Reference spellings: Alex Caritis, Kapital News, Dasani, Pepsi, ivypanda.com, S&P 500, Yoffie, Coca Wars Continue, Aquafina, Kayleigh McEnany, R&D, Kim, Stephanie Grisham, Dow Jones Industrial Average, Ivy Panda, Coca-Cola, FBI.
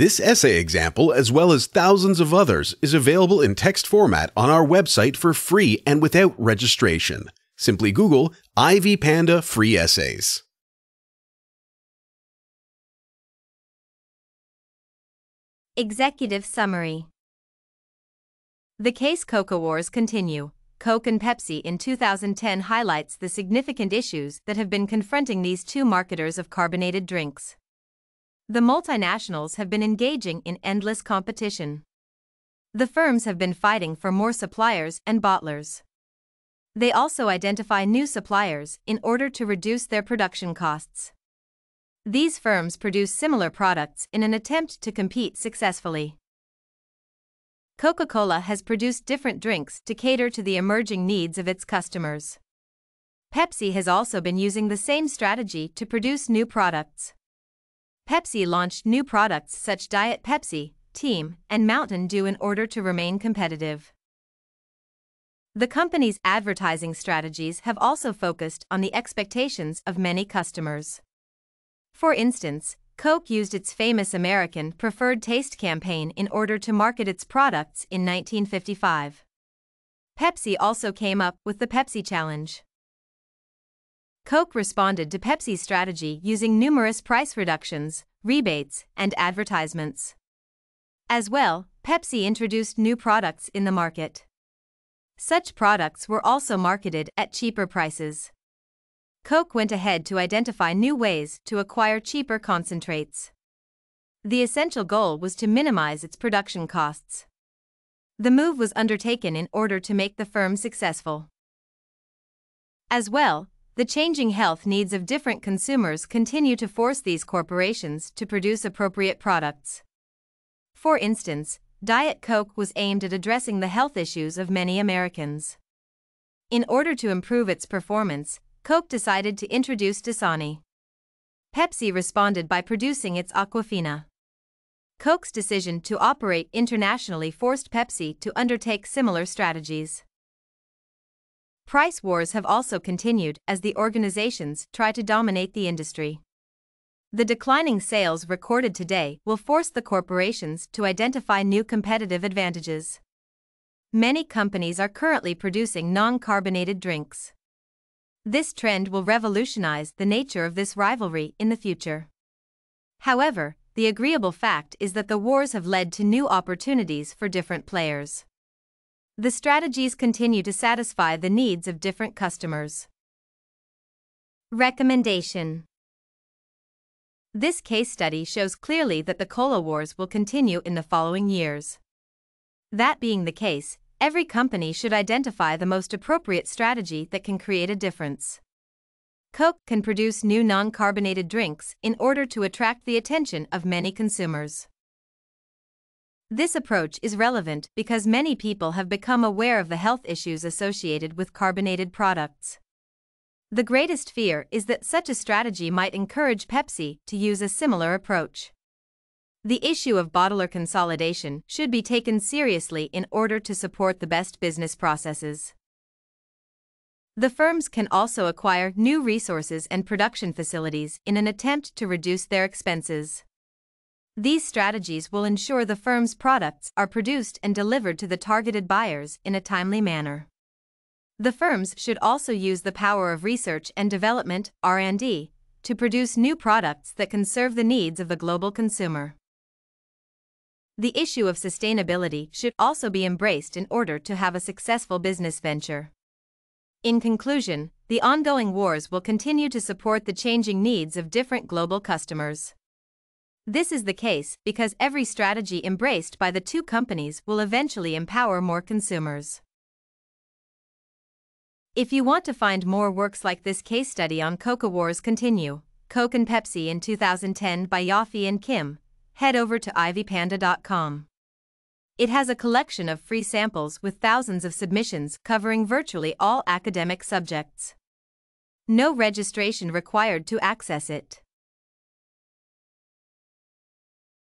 This essay example, as well as thousands of others, is available in text format on our website for free and without registration. Simply Google Ivy Panda free essays. Executive Summary. The case Coca Wars continue. Coke and Pepsi in 2010 highlights the significant issues that have been confronting these two marketers of carbonated drinks. The multinationals have been engaging in endless competition. The firms have been fighting for more suppliers and bottlers. They also identify new suppliers in order to reduce their production costs. These firms produce similar products in an attempt to compete successfully. Coca-Cola has produced different drinks to cater to the emerging needs of its customers. Pepsi has also been using the same strategy to produce new products. Pepsi launched new products such as Diet Pepsi, Team, and Mountain Dew in order to remain competitive. The company's advertising strategies have also focused on the expectations of many customers. For instance, Coke used its famous American Preferred Taste campaign in order to market its products in 1955. Pepsi also came up with the Pepsi Challenge. Coke responded to Pepsi's strategy using numerous price reductions, rebates, and advertisements. As well, Pepsi introduced new products in the market. Such products were also marketed at cheaper prices. Coke went ahead to identify new ways to acquire cheaper concentrates. The essential goal was to minimize its production costs. The move was undertaken in order to make the firm successful. As well, the changing health needs of different consumers continue to force these corporations to produce appropriate products. For instance, Diet Coke was aimed at addressing the health issues of many Americans. In order to improve its performance, Coke decided to introduce Dasani. Pepsi responded by producing its Aquafina. Coke's decision to operate internationally forced Pepsi to undertake similar strategies. Price wars have also continued as the organizations try to dominate the industry. The declining sales recorded today will force the corporations to identify new competitive advantages. Many companies are currently producing non-carbonated drinks. This trend will revolutionize the nature of this rivalry in the future. However, the agreeable fact is that the wars have led to new opportunities for different players. The strategies continue to satisfy the needs of different customers. Recommendation. This case study shows clearly that the cola wars will continue in the following years. That being the case, every company should identify the most appropriate strategy that can create a difference. Coke can produce new non-carbonated drinks in order to attract the attention of many consumers. This approach is relevant because many people have become aware of the health issues associated with carbonated products. The greatest fear is that such a strategy might encourage Pepsi to use a similar approach. The issue of bottler consolidation should be taken seriously in order to support the best business processes. The firms can also acquire new resources and production facilities in an attempt to reduce their expenses. These strategies will ensure the firm's products are produced and delivered to the targeted buyers in a timely manner. The firms should also use the power of research and development, R&D, to produce new products that can serve the needs of the global consumer. The issue of sustainability should also be embraced in order to have a successful business venture. In conclusion, the ongoing wars will continue to support the changing needs of different global customers. This is the case because every strategy embraced by the two companies will eventually empower more consumers. If you want to find more works like this case study on Coca Wars Continue, Coke and Pepsi in 2010 by Yoffie and Kim, head over to ivypanda.com. It has a collection of free samples with thousands of submissions covering virtually all academic subjects. No registration required to access it.